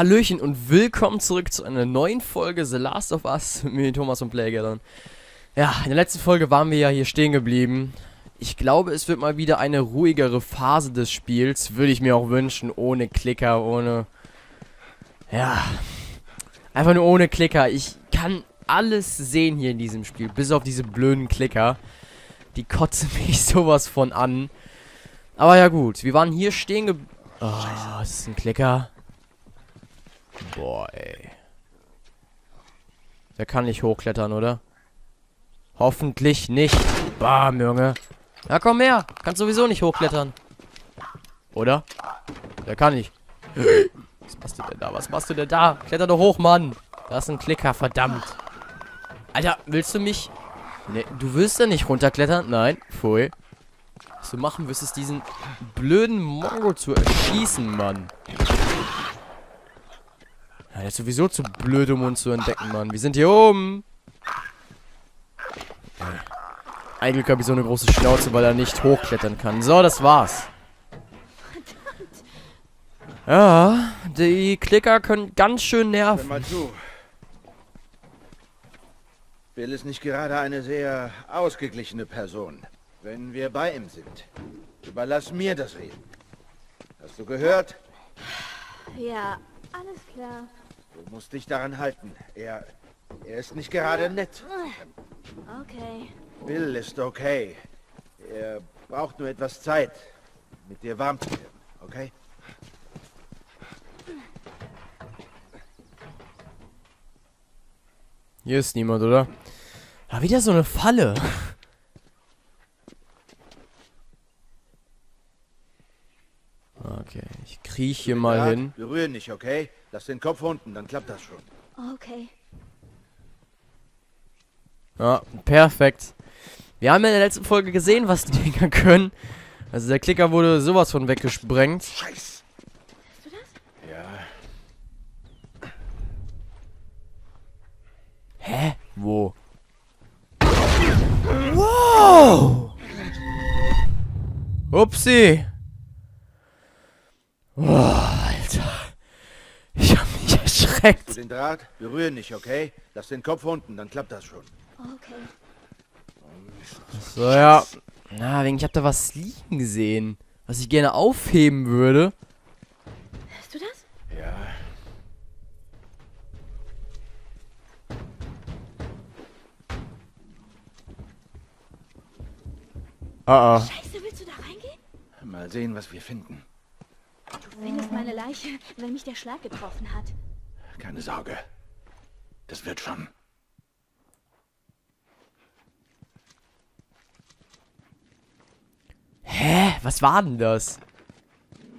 Hallöchen und willkommen zurück zu einer neuen Folge The Last of Us mit Thomas und PlayerGeddon. Ja, in der letzten Folge waren wir ja hier stehen geblieben. Ich glaube, es wird mal wieder eine ruhigere Phase des Spiels, würde ich mir auch wünschen, ohne Klicker, ohne... Ja, einfach nur ohne Klicker. Ich kann alles sehen hier in diesem Spiel, bis auf diese blöden Klicker. Die kotzen mich sowas von an. Aber ja gut, wir waren hier stehen geblieben. Oh, ist das ein Klicker? Boah, ey. Der kann nicht hochklettern, oder? Hoffentlich nicht. Bam, Junge. Ja, komm her. Kannst sowieso nicht hochklettern. Oder? Der kann nicht. Was machst du denn da? Was machst du denn da? Kletter doch hoch, Mann. Das ist ein Klicker, verdammt. Alter, willst du mich... Nee, du willst ja nicht runterklettern? Nein. Pfui. Was du machen wirst, ist diesen blöden Mongo zu erschießen, Mann. Ja, der ist sowieso zu blöd, um uns zu entdecken, Mann. Wir sind hier oben. Ein Glück habe ich so eine große Schnauze, weil er nicht hochklettern kann. So, das war's. Ja, die Klicker können ganz schön nerven. Hör mal zu. Bill ist nicht gerade eine sehr ausgeglichene Person. Wenn wir bei ihm sind, überlass mir das Reden. Hast du gehört? Ja, alles klar. Du musst dich daran halten. Er ist nicht gerade nett. Okay. Bill ist okay. Er braucht nur etwas Zeit, mit dir warm zu werden, okay? Hier ist niemand, oder? Ah, wieder so eine Falle. Okay, ich krieche hier mal hin. Berühr nicht, okay? Lass den Kopf unten, dann klappt das schon. Okay. Ja, perfekt. Wir haben ja in der letzten Folge gesehen, was die Dinger können. Also der Klicker wurde sowas von weggesprengt. Scheiße. Hast du das? Ja. Hä? Wo? Wow! Upsi! Oh, Alter. Ich hab mich erschreckt. Hast du den Draht? Berühr nicht, okay? Lass den Kopf unten, dann klappt das schon. Okay. So, ja. Na, wegen ich hab da was liegen gesehen, was ich gerne aufheben würde. Hörst du das? Ja. Ah. Scheiße, willst du da reingehen? Mal sehen, was wir finden. Du findest meine Leiche, wenn mich der Schlag getroffen hat. Keine Sorge. Das wird schon. Hä? Was war denn das?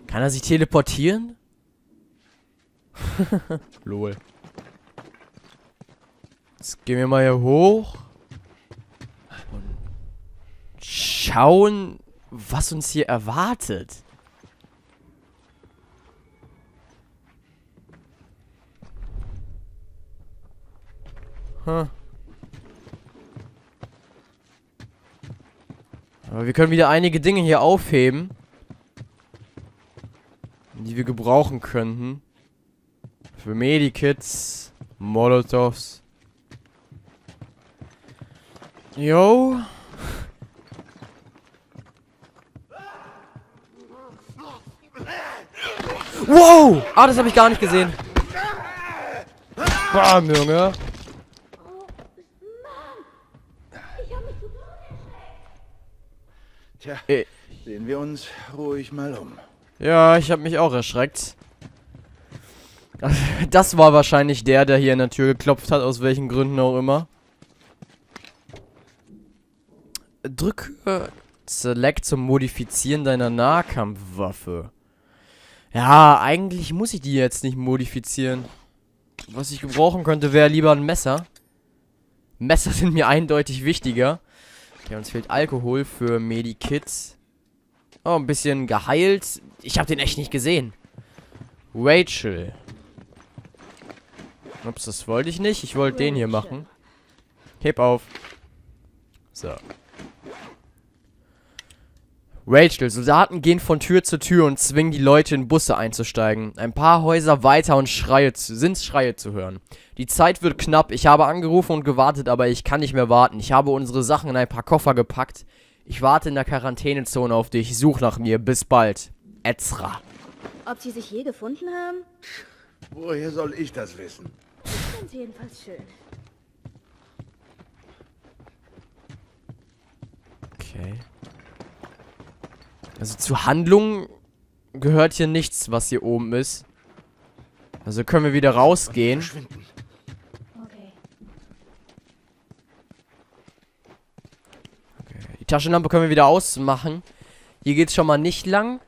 Kann er sich teleportieren? Lol. Jetzt gehen wir mal hier hoch. Und schauen, was uns hier erwartet. Huh. Aber wir können wieder einige Dinge hier aufheben, die wir gebrauchen könnten. Für Medikits, Molotovs. Yo. Wow! Ah, das habe ich gar nicht gesehen. Bam, Junge. Tja, sehen wir uns ruhig mal um. Ja, ich habe mich auch erschreckt. Das war wahrscheinlich der hier an der Tür geklopft hat, aus welchen Gründen auch immer. Drücke Select zum Modifizieren deiner Nahkampfwaffe. Ja, eigentlich muss ich die jetzt nicht modifizieren. Was ich gebrauchen könnte, wäre lieber ein Messer. Messer sind mir eindeutig wichtiger. Okay, uns fehlt Alkohol für Medikits. Oh, ein bisschen geheilt. Ich habe den echt nicht gesehen. Rachel. Ups, das wollte ich nicht. Ich wollte den hier machen. Heb auf. So. Rachel, Soldaten gehen von Tür zu Tür und zwingen die Leute in Busse einzusteigen. Ein paar Häuser weiter und Schreie zu hören. Die Zeit wird knapp, ich habe angerufen und gewartet, aber ich kann nicht mehr warten. Ich habe unsere Sachen in ein paar Koffer gepackt. Ich warte in der Quarantänezone auf dich, such nach mir, bis bald. Etzra. Ob sie sich je gefunden haben? Woher soll ich das wissen? Ich find's jedenfalls schön. Okay. Also zu Handlungen gehört hier nichts, was hier oben ist. Also können wir wieder rausgehen. Okay. Okay. Die Taschenlampe können wir wieder ausmachen. Hier geht's schon mal nicht lang.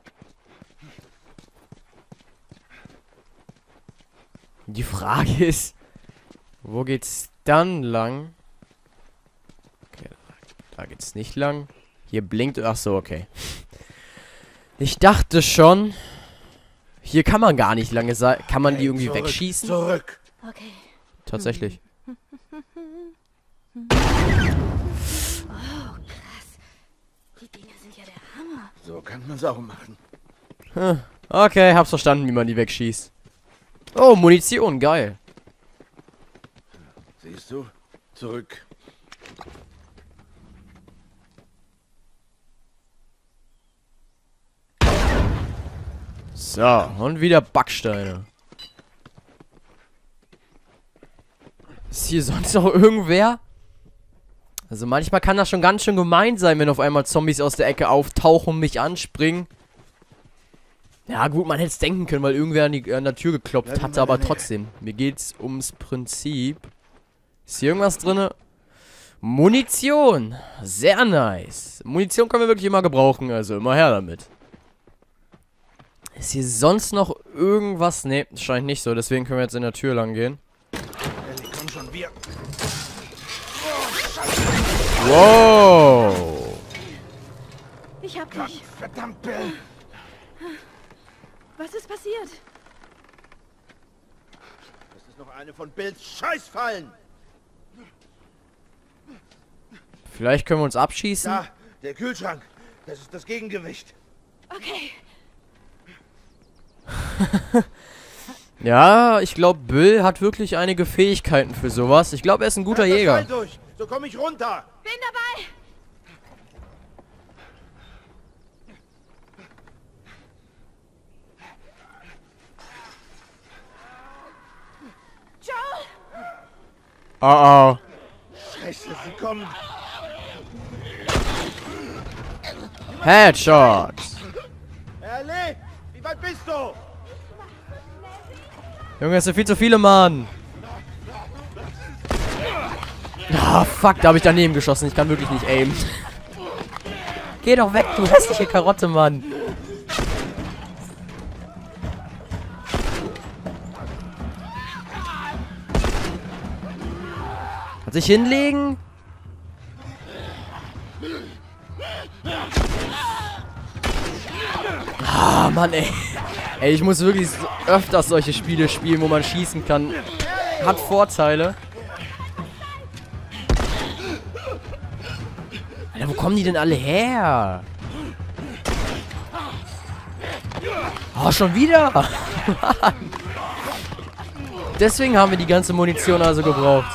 Die Frage ist, wo geht's dann lang? Okay, da geht's nicht lang. Hier blinkt... Ach so, okay. Ich dachte schon, hier kann man gar nicht lange sein. Kann man die irgendwie wegschießen? Zurück. Okay. Tatsächlich. Oh, krass. Die Dinger sind ja der Hammer. So kann man es auch machen. Okay, hab's verstanden, wie man die wegschießt. Oh, Munition, geil. Siehst du? Zurück. So, und wieder Backsteine. Ist hier sonst noch irgendwer? Also manchmal kann das schon ganz schön gemein sein, wenn auf einmal Zombies aus der Ecke auftauchen und mich anspringen. Ja gut, man hätte es denken können, weil irgendwer an der Tür geklopft hatte, aber trotzdem. Mir geht's ums Prinzip. Ist hier irgendwas drin? Munition! Sehr nice. Munition können wir wirklich immer gebrauchen, also immer her damit. Ist hier sonst noch irgendwas? Ne, scheint nicht so. Deswegen können wir jetzt in der Tür lang gehen. Ellie, komm schon, wir. Oh, wow. Ich hab dich. Verdammt, Bill. Was ist passiert? Das ist noch eine von Bills Scheißfallen. Vielleicht können wir uns abschießen. Da, der Kühlschrank. Das ist das Gegengewicht. Okay. Ja, ich glaube, Bill hat wirklich einige Fähigkeiten für sowas. Ich glaube, er ist ein guter Jäger. Durch. So komme ich runter. Bin dabei. Joel. Oh oh. Scheiße, sie kommen. Headshot. Ehrlich? Wie weit bist du? Junge, es sind viel zu viele, Mann. Ah, fuck, da habe ich daneben geschossen. Ich kann wirklich nicht aimen. Geh doch weg, du hässliche Karotte, Mann. Kannst dich hinlegen? Ah, Mann, ey. Ey, ich muss wirklich öfters solche Spiele spielen, wo man schießen kann. Hat Vorteile. Alter, wo kommen die denn alle her? Oh, schon wieder? Mann. Deswegen haben wir die ganze Munition also gebraucht.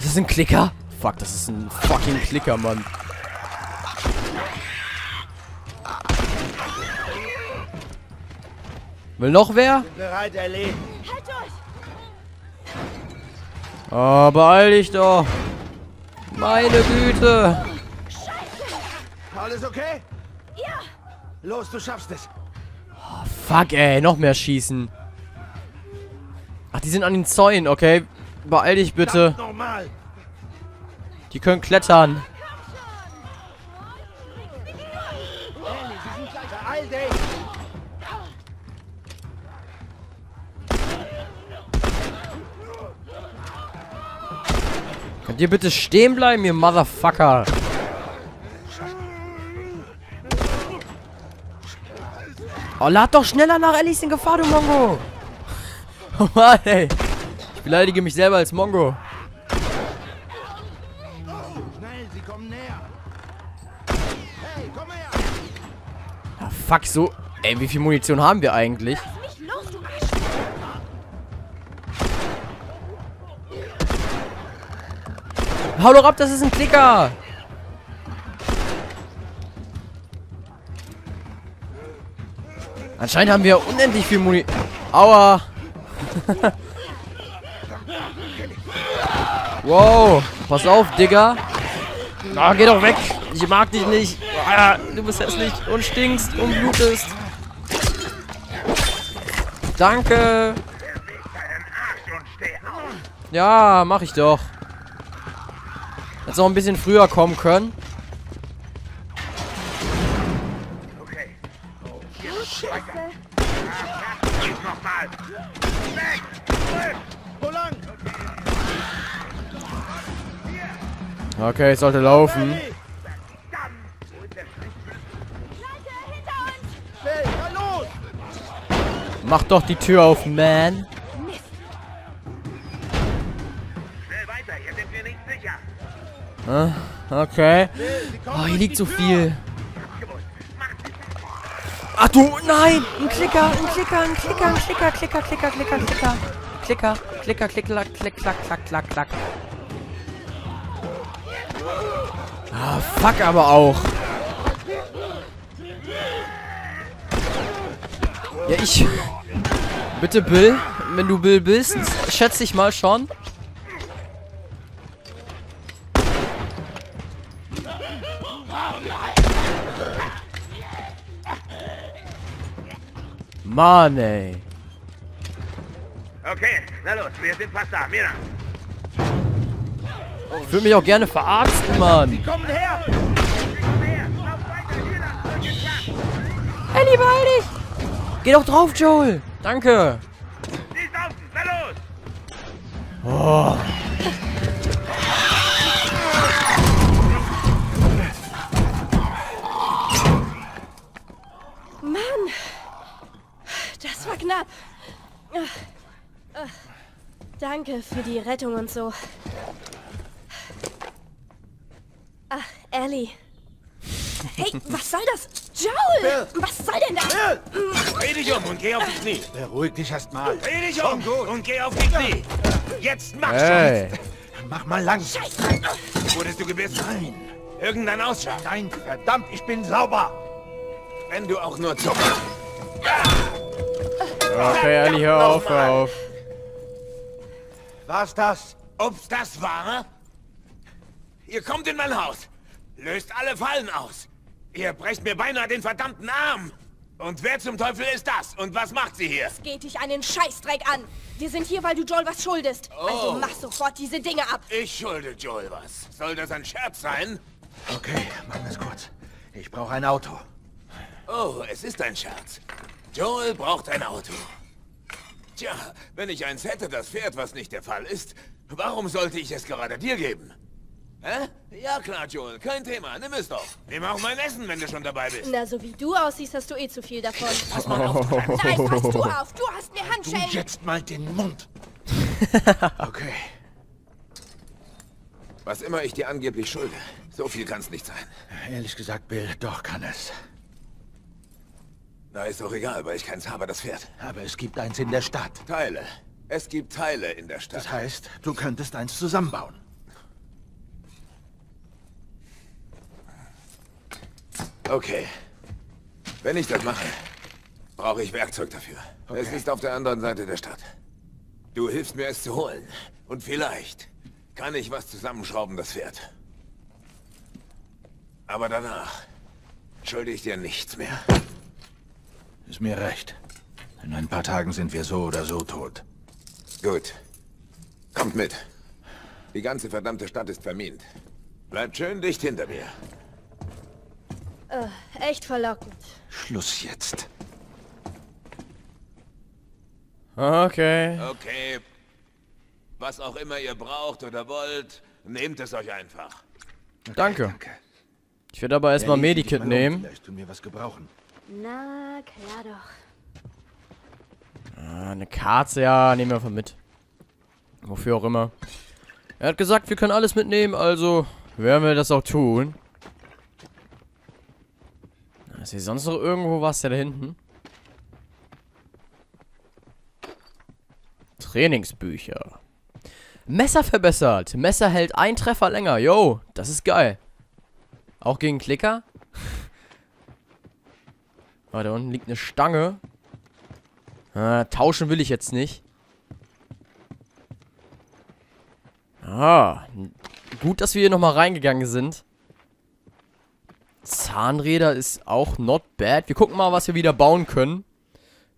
Ist das ein Klicker? Fuck, das ist ein fucking Klicker, Mann. Will noch wer? Bereit, Ellie. Halt durch. Oh, beeil dich doch. Meine Güte. Scheiße. Alles okay? Ja. Los, du schaffst es. Oh, fuck, ey. Noch mehr schießen. Ach, die sind an den Zäunen, okay. Beeil dich bitte. Die können klettern. Könnt ihr bitte stehen bleiben, ihr Motherfucker? Oh, lad doch schneller nach, Ellie ist in Gefahr, du Mongo. Oh Mann, ey. Ich beleidige mich selber als Mongo. Schnell, sie kommen näher. Hey, komm her. Na fuck, so. Ey, wie viel Munition haben wir eigentlich? Lass mich los, du Arsch. Hau doch ab, das ist ein Klicker. Anscheinend haben wir unendlich viel Munition. Aua. Wow. Pass auf, Digga. Ah, geh doch weg. Ich mag dich nicht. Ah, du bist hässlich und stinkst und blutest. Danke. Ja, mach ich doch. Hättest noch ein bisschen früher kommen können. Okay, ich sollte laufen. Mach doch die Tür auf, man. Okay. Oh, hier liegt so viel. Ach du, nein! Ein Klicker, ein Klicker, ein Klicker, ein Klicker, Klicker, Klicker, Klicker, Klicker. Klicker, Klicker, Klicker, Klick, Klack, Klack, Klack, Klack. Ah, fuck aber auch. Ja, ich... Bitte, Bill. Wenn du Bill bist, schätze ich mal schon. Mann, ey. Okay, na los, wir sind fast da, Mira. Ich würde mich auch gerne verarzten, Mann. Sie kommen her! Ellie, beeil dich! Geh doch drauf, Joel! Danke! Sie ist auf, na los! Oh. Mann! Das war knapp. Danke für die Rettung und so. Ach, Ellie. Hey, was soll das? Joel! Was soll denn das? Dreh dich um und geh auf die Knie. Beruhig dich erstmal. Dreh dich um und geh auf die Knie. Jetzt mach schon. Mach mal lang. Scheiße. Wurdest du gebissen? Nein. Irgendein Ausschlag? Nein, verdammt, ich bin sauber. Wenn du auch nur zuckst. Okay, Ellie, hör auf, hör auf. Was das? Ob's das war? Ihr kommt in mein Haus, löst alle Fallen aus. Ihr brecht mir beinahe den verdammten Arm. Und wer zum Teufel ist das? Und was macht sie hier? Es geht dich einen Scheißdreck an. Wir sind hier, weil du Joel was schuldest. Oh. Also mach sofort diese Dinge ab. Ich schulde Joel was. Soll das ein Scherz sein? Okay, machen wir es kurz. Ich brauche ein Auto. Oh, es ist ein Scherz. Joel braucht ein Auto. Tja, wenn ich eins hätte, das fährt, was nicht der Fall ist, warum sollte ich es gerade dir geben? Hä? Ja klar, Joel. Kein Thema. Nimm es doch. Nimm auch mein Essen, wenn du schon dabei bist. Na, so wie du aussiehst, hast du eh zu viel davon. Pass mal auf. Nein, pass du auf. Du hast mir Handschellen. Du jetzt mal den Mund. Okay. Was immer ich dir angeblich schulde, so viel kann's nicht sein. Ehrlich gesagt, Bill, doch kann es. Na, ist doch egal, weil ich keins habe, das Pferd. Aber es gibt eins in der Stadt. Teile. Es gibt Teile in der Stadt. Das heißt, du könntest eins zusammenbauen. Okay. Wenn ich das mache, brauche ich Werkzeug dafür. Okay. Es ist auf der anderen Seite der Stadt. Du hilfst mir, es zu holen. Und vielleicht kann ich was zusammenschrauben, das Pferd. Aber danach schulde ich dir nichts mehr. Ist mir recht. In ein paar Tagen sind wir so oder so tot. Gut. Kommt mit. Die ganze verdammte Stadt ist vermint. Bleibt schön dicht hinter mir. Echt verlockend. Schluss jetzt. Okay. Okay. Was auch immer ihr braucht oder wollt, nehmt es euch einfach. Okay, danke. Ich werde aber erstmal Medikit nehmen. Vielleicht tun wir was gebrauchen. Na, klar doch. Eine Karte, ja, nehmen wir einfach mit. Wofür auch immer. Er hat gesagt, wir können alles mitnehmen, also werden wir das auch tun. Ist hier sonst noch irgendwo was da hinten? Trainingsbücher. Messer verbessert. Messer hält ein Treffer länger. Yo, das ist geil. Auch gegen Klicker? Ah, da unten liegt eine Stange. Ah, tauschen will ich jetzt nicht. Ah, gut, dass wir hier nochmal reingegangen sind. Zahnräder ist auch not bad. Wir gucken mal, was wir wieder bauen können.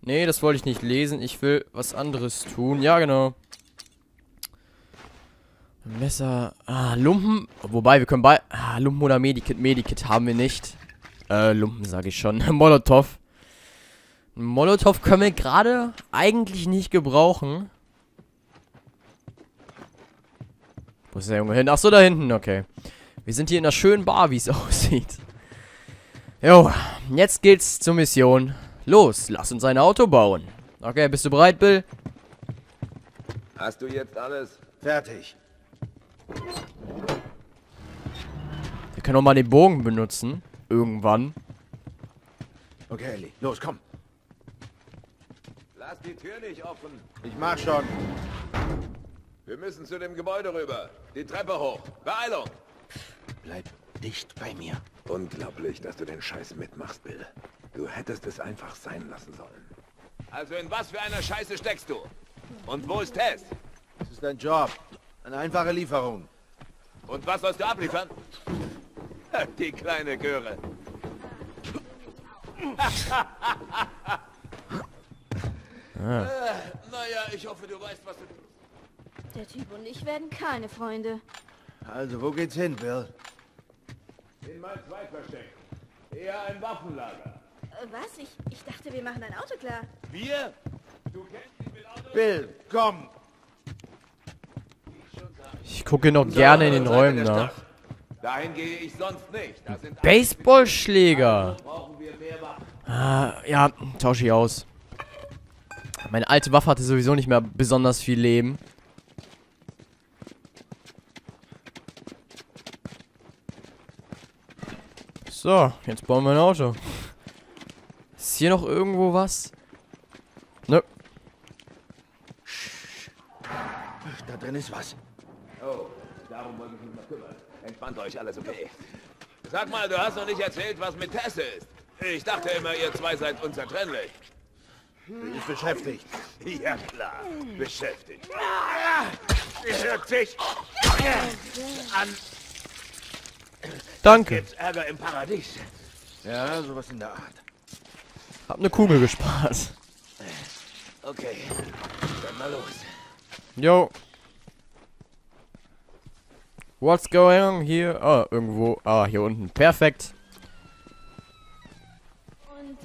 Nee, das wollte ich nicht lesen. Ich will was anderes tun. Ja, genau. Messer. Ah, Lumpen. Wobei, wir können bei... Ah, Lumpen oder Medikit. Medikit haben wir nicht. Lumpen sage ich schon. Molotow. Molotow können wir gerade eigentlich nicht gebrauchen. Wo ist der Junge hin? Achso, da hinten. Okay. Wir sind hier in einer schönen Bar, wie es aussieht. Jo, jetzt geht's zur Mission. Los, lass uns ein Auto bauen. Okay, bist du bereit, Bill? Hast du jetzt alles? Fertig. Wir können auch mal den Bogen benutzen. Irgendwann. Okay, Ellie, los, komm. Lass die Tür nicht offen. Ich mach schon. Wir müssen zu dem Gebäude rüber. Die Treppe hoch. Beeilung. Bleib dicht bei mir. Unglaublich, dass du den Scheiß mitmachst, Bill. Du hättest es einfach sein lassen sollen. Also in was für einer Scheiße steckst du? Und wo ist Tess? Das ist dein Job. Eine einfache Lieferung. Und was sollst du abliefern? Die kleine Göre. Naja, ich hoffe, du weißt, was du tust. Der Typ und ich werden keine Freunde. Also, wo geht's hin, Bill? In mal zwei verstecken. Eher ein Waffenlager. Was? Ich dachte, wir machen ein Auto klar. Wir? Du kennst die mit Autos? Bill, komm! Ich gucke noch gerne in den Räumen nach. Dahin gehe ich sonst nicht. Da sind Baseballschläger. Ah, ja, tausche ich aus. Meine alte Waffe hatte sowieso nicht mehr besonders viel Leben. So, jetzt bauen wir ein Auto. Ist hier noch irgendwo was? Nö. Da drin ist was. Oh, darum wollte ich mich mal kümmern. Entspannt euch, alles okay. Sag mal, du hast noch nicht erzählt, was mit Tess ist. Ich dachte immer, ihr zwei seid unzertrennlich. Sie ist beschäftigt. Ja klar, beschäftigt. Sie hört sich an... Danke. Gibt's Ärger im Paradies. Ja, sowas in der Art. Hab eine Kugel gespart. Okay, dann mal los. Yo. What's going on here? Ah, irgendwo. Ah, hier unten. Perfekt. Und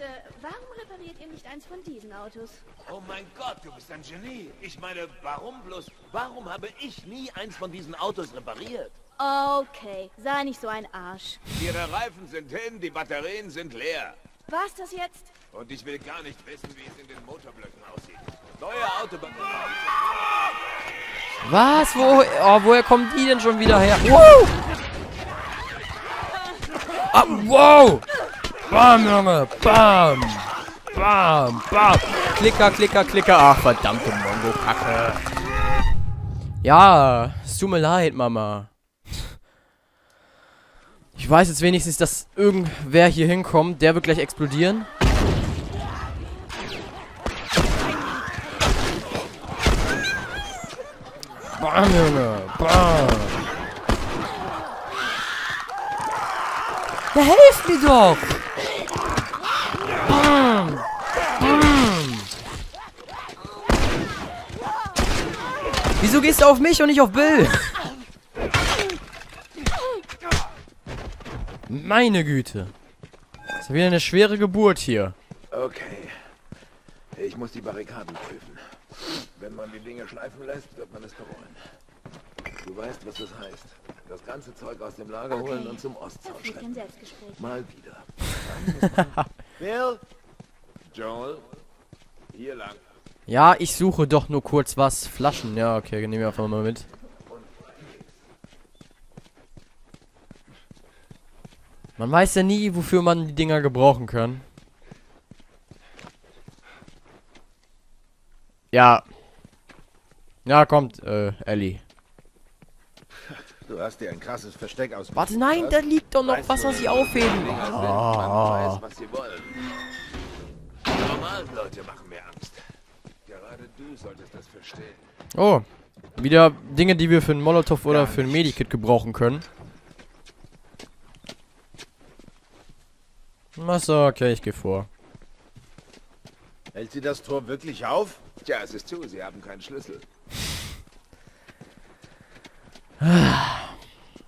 warum repariert ihr nicht eins von diesen Autos? Oh mein Gott, du bist ein Genie. Ich meine, warum habe ich nie eins von diesen Autos repariert? Okay, sei nicht so ein Arsch. Ihre Reifen sind hin, die Batterien sind leer. War's das jetzt? Und ich will gar nicht wissen, wie es in den Motorblöcken aussieht. Neue Autobatterien. Was? Woher kommen die denn schon wieder her? Wow! Ah, wow! Bam, Junge! Bam! Bam! Bam! Klicker, Klicker, Klicker! Ach, verdammte Mongo-Kacke! Ja, es tut mir leid, Mama. Ich weiß jetzt wenigstens, dass irgendwer hier hinkommt. Der wird gleich explodieren. Bam, Junge. Bam. Ja, helft mir doch. Bam. Bam. Wieso gehst du auf mich und nicht auf Bill? Meine Güte. Das ist wieder eine schwere Geburt hier. Okay. Ich muss die Barrikaden prüfen. Wenn man die Dinge schleifen lässt, wird man es bereuen. Du weißt, was das heißt. Das ganze Zeug aus dem Lager holen und zum Ostzaun schleppen. Mal wieder. Bill? Joel? Hier lang. Ja, ich suche doch nur kurz was. Flaschen. Ja, okay, nehmen wir einfach mal mit. Man weiß ja nie, wofür man die Dinger gebrauchen kann. Ja. Ja, kommt, Ellie. Du hast dir ein krasses Versteck aus. Warte, nein, da liegt doch noch was, was sie aufheben. Man weiß, was sie wollen. Die normalen Leute machen mir Angst. Gerade du solltest das verstehen. Oh, wieder Dinge, die wir für einen Molotow oder für ein Medikit gebrauchen können. Achso, okay, ich gehe vor. Hält sie das Tor wirklich auf? Tja, es ist zu, sie haben keinen Schlüssel.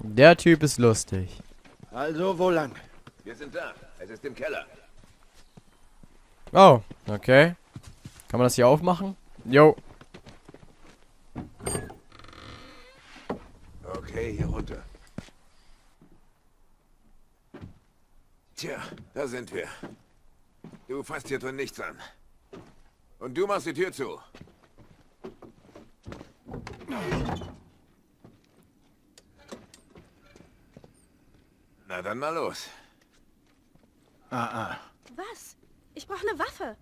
Der Typ ist lustig. Also, wo lang? Wir sind da. Es ist im Keller. Oh, okay. Kann man das hier aufmachen? Jo. Okay, hier runter. Tja, da sind wir. Du fasst hier drin nichts an. Und du machst die Tür zu. Na dann mal los. Was? Ich brauche eine Waffe.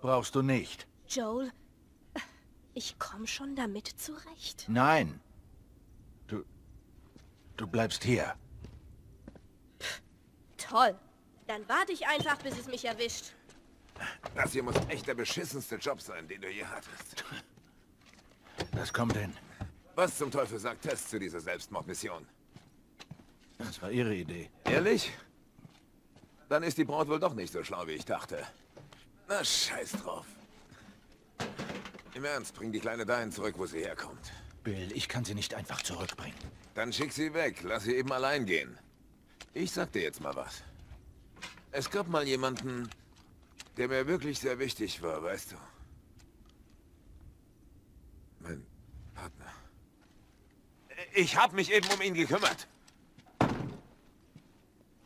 Brauchst du nicht. Joel, ich komme schon damit zurecht. Nein. Du bleibst hier. Pff, toll. Dann warte ich einfach, bis es mich erwischt. Das hier muss echt der beschissenste Job sein, den du je hattest. Was kommt denn? Was zum Teufel sagt Tess zu dieser Selbstmordmission? Das war ihre Idee. Ehrlich? Dann ist die Braut wohl doch nicht so schlau, wie ich dachte. Na, scheiß drauf. Im Ernst, bring die Kleine dahin zurück, wo sie herkommt. Bill, ich kann sie nicht einfach zurückbringen. Dann schick sie weg, lass sie eben allein gehen. Ich sag dir jetzt mal was. Es gab mal jemanden, der mir wirklich sehr wichtig war, weißt du? Mein Partner. Ich hab mich eben um ihn gekümmert.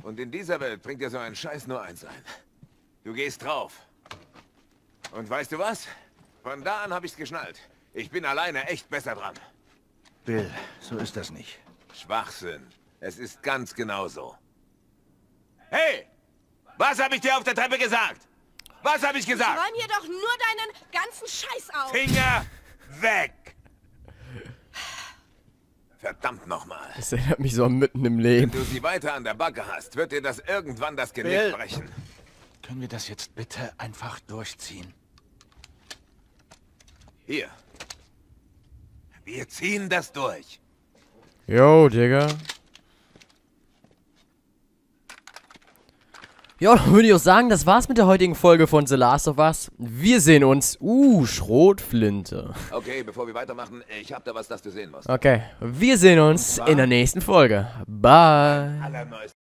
Und in dieser Welt bringt dir so ein Scheiß nur eins ein. Du gehst drauf. Und weißt du was? Von da an habe ich's geschnallt. Ich bin alleine echt besser dran. Bill, so ist das nicht. Schwachsinn. Es ist ganz genau so. Hey! Was habe ich dir auf der Treppe gesagt? Was habe ich gesagt? Räum hier doch nur deinen ganzen Scheiß auf. Finger weg! Verdammt nochmal. Das erinnert mich so mitten im Leben. Wenn du sie weiter an der Backe hast, wird dir das irgendwann das Genick brechen. Können wir das jetzt bitte einfach durchziehen? Hier. Wir ziehen das durch. Jo, Digga. Ja, dann würde ich auch sagen, das war's mit der heutigen Folge von The Last of Us. Wir sehen uns. Schrotflinte. Okay, bevor wir weitermachen, ich hab da was, das du sehen musst. Okay, wir sehen uns in der nächsten Folge. Bye.